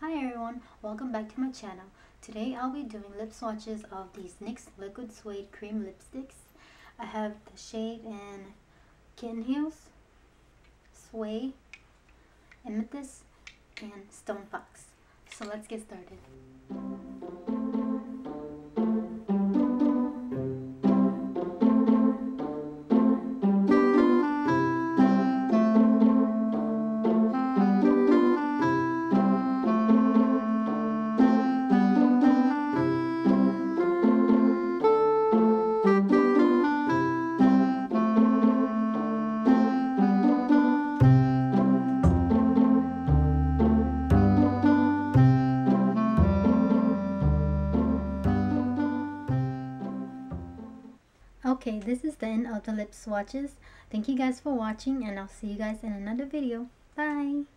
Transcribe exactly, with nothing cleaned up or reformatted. Hi everyone, welcome back to my channel. Today I'll be doing lip swatches of these NYX Liquid Suede Cream Lipsticks. I have the shade in Kitten Heels, Sway, Amethyst, and Stone Fox. So let's get started. Okay, this is the end of the lip swatches. Thank you guys for watching, and I'll see you guys in another video. Bye!